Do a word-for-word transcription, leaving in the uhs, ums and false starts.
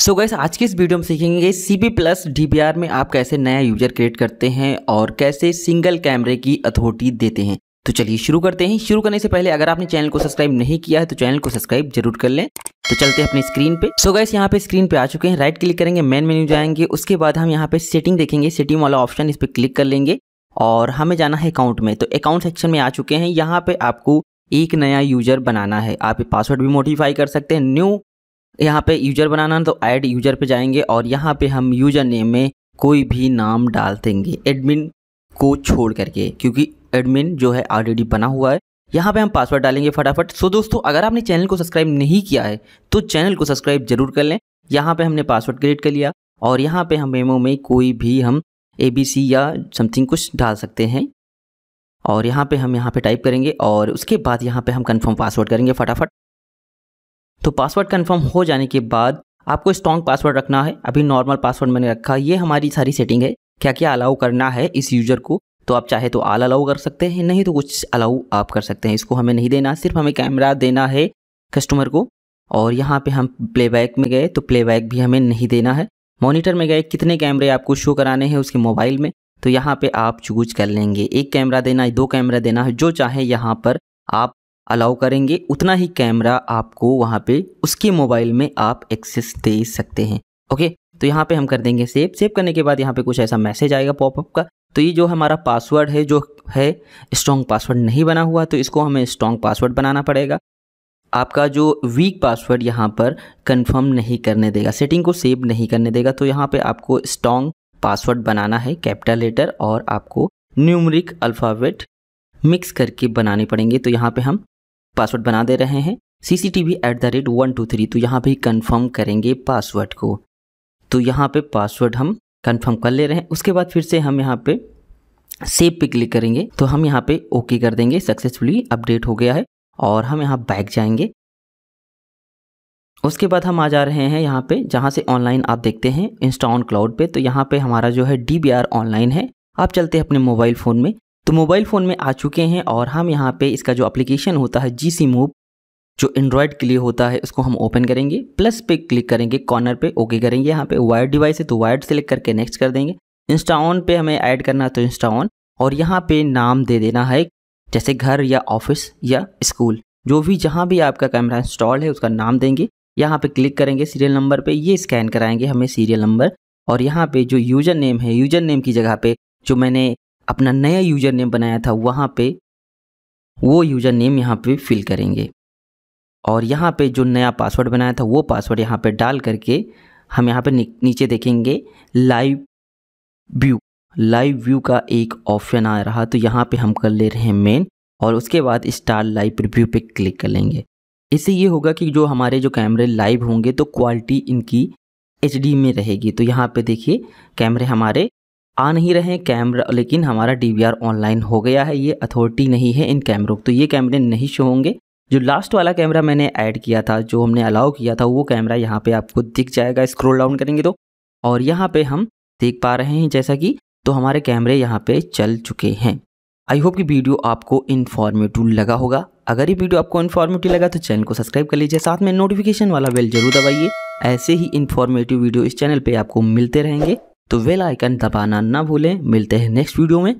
So guys आज के इस वीडियो में सीखेंगे सीबी प्लस डीबीआर में आप कैसे नया यूजर क्रिएट करते हैं और कैसे सिंगल कैमरे की अथॉरिटी देते हैं। तो चलिए शुरू करते हैं। शुरू करने से पहले अगर आपने चैनल को सब्सक्राइब नहीं किया है तो चैनल को सब्सक्राइब जरूर कर लें। तो चलते हैं अपनी स्क्रीन पे। सो गाइस यहाँ पे स्क्रीन पे आ चुके हैं। राइट क्लिक करेंगे, मेन मेन्यू जाएंगे, उसके बाद हम यहाँ पे सेटिंग देखेंगे, सेटिंग वाला ऑप्शन, इस पर क्लिक कर लेंगे और हमें जाना है अकाउंट में। तो अकाउंट सेक्शन में आ चुके हैं। यहाँ पे आपको एक नया यूजर बनाना है। आप पासवर्ड भी मॉडिफाई कर सकते हैं। न्यू यहाँ पे यूजर बनाना है तो ऐड यूजर पे जाएंगे और यहाँ पे हम यूजर नेम में कोई भी नाम डाल देंगे एडमिन को छोड़ करके, क्योंकि एडमिन जो है ऑलरेडी बना हुआ है। यहाँ पे हम पासवर्ड डालेंगे फटाफट। सो दोस्तों अगर आपने चैनल को सब्सक्राइब नहीं किया है तो चैनल को सब्सक्राइब जरूर कर लें। यहाँ पे हमने पासवर्ड क्रिएट कर लिया और यहाँ पे हम मेमो में कोई भी हम ए बी सी या समथिंग कुछ डाल सकते हैं और यहाँ पे हम यहाँ पे टाइप करेंगे और उसके बाद यहाँ पे हम कंफर्म पासवर्ड करेंगे फटाफट। तो पासवर्ड कंफर्म हो जाने के बाद आपको स्ट्रॉन्ग पासवर्ड रखना है। अभी नॉर्मल पासवर्ड मैंने रखा। ये हमारी सारी सेटिंग है, क्या क्या अलाउ करना है इस यूज़र को। तो आप चाहे तो आल अलाउ कर सकते हैं, नहीं तो कुछ अलाउ आप कर सकते हैं। इसको हमें नहीं देना, सिर्फ हमें कैमरा देना है कस्टमर को। और यहाँ पे हम प्लेबैक में गए तो प्लेबैक भी हमें नहीं देना है। मॉनिटर में गए, कितने कैमरे आपको शो कराने हैं उसके मोबाइल में, तो यहाँ पे आप चूज कर लेंगे। एक कैमरा देना है, दो कैमरा देना है, जो चाहे यहाँ पर आप अलाउ करेंगे। उतना ही कैमरा आपको वहाँ पे उसके मोबाइल में आप एक्सेस दे सकते हैं। ओके, तो यहाँ पे हम कर देंगे सेव। सेव करने के बाद यहाँ पे कुछ ऐसा मैसेज आएगा पॉपअप का। तो ये जो हमारा पासवर्ड है जो है स्ट्रॉन्ग पासवर्ड नहीं बना हुआ, तो इसको हमें स्ट्रॉन्ग पासवर्ड बनाना पड़ेगा। आपका जो वीक पासवर्ड यहाँ पर कंफर्म नहीं करने देगा, सेटिंग को सेव नहीं करने देगा। तो यहाँ पर आपको स्ट्रॉन्ग पासवर्ड बनाना है, कैपिटल लेटर और आपको न्यूमरिक अल्फ़ाबेट मिक्स करके बनाने पड़ेंगे। तो यहाँ पर हम पासवर्ड बना दे रहे हैं C C T V at the rate one two three. तो यहाँ पे कंफर्म करेंगे पासवर्ड को। तो यहाँ पे पासवर्ड हम कंफर्म कर ले रहे हैं। उसके बाद फिर से हम यहाँ पे सेव पे क्लिक करेंगे। तो हम यहाँ पे ओके कर देंगे, सक्सेसफुली अपडेट हो गया है। और हम यहाँ बैक जाएंगे। उसके बाद हम आ जा रहे हैं यहाँ पे जहाँ से ऑनलाइन आप देखते हैं, इंस्टा ऑन क्लाउड पे। तो यहाँ पे हमारा जो है डी बी आर ऑनलाइन है। आप चलते हैं अपने मोबाइल फ़ोन में। तो मोबाइल फ़ोन में आ चुके हैं और हम यहाँ पे इसका जो एप्लीकेशन होता है जी सी मूव, जो एंड्रॉयड के लिए होता है, उसको हम ओपन करेंगे। प्लस पे क्लिक करेंगे, कॉर्नर पे ओके करेंगे। यहाँ पे वायर्ड डिवाइस है तो वायर्ड सेलेक्ट करके नेक्स्ट कर देंगे। इंस्टा ऑन पे हमें ऐड करना है तो इंस्टा ऑन, और यहाँ पे नाम दे देना है जैसे घर या ऑफिस या स्कूल, जो भी जहाँ भी आपका कैमरा इंस्टॉल है उसका नाम देंगे। यहाँ पर क्लिक करेंगे सीरियल नंबर पर, ये स्कैन कराएंगे हमें सीरियल नंबर। और यहाँ पर जो यूज़र नेम है, यूज़र नेम की जगह पर जो मैंने अपना नया यूजर नेम बनाया था वहाँ पे वो यूजर नेम यहाँ पे फिल करेंगे। और यहाँ पे जो नया पासवर्ड बनाया था वो पासवर्ड यहाँ पे डाल करके हम यहाँ पे नीचे देखेंगे लाइव व्यू। लाइव व्यू का एक ऑप्शन आ रहा, तो यहाँ पे हम कर ले रहे हैं मेन और उसके बाद स्टार लाइव रिव्यू पे क्लिक कर लेंगे। इससे ये होगा कि जो हमारे जो कैमरे लाइव होंगे तो क्वालिटी इनकी एच डी में रहेगी। तो यहाँ पर देखिए कैमरे हमारे आ नहीं रहे हैं कैमरा, लेकिन हमारा डीवीआर ऑनलाइन हो गया है। ये अथॉरिटी नहीं है इन कैमरों को, तो ये कैमरे नहीं शो होंगे। जो लास्ट वाला कैमरा मैंने ऐड किया था, जो हमने अलाउ किया था, वो कैमरा यहाँ पे आपको दिख जाएगा स्क्रॉल डाउन करेंगे तो। और यहाँ पे हम देख पा रहे हैं जैसा कि, तो हमारे कैमरे यहाँ पे चल चुके हैं। आई होप कि वीडियो आपको इन्फॉर्मेटिव लगा होगा। अगर ये वीडियो आपको इन्फॉर्मेटिव लगा तो चैनल को सब्सक्राइब कर लीजिए, साथ में नोटिफिकेशन वाला बेल जरूर दबाइए। ऐसे ही इन्फॉर्मेटिव वीडियो इस चैनल पर आपको मिलते रहेंगे, तो बेल आइकन दबाना ना भूलें। मिलते हैं नेक्स्ट वीडियो में।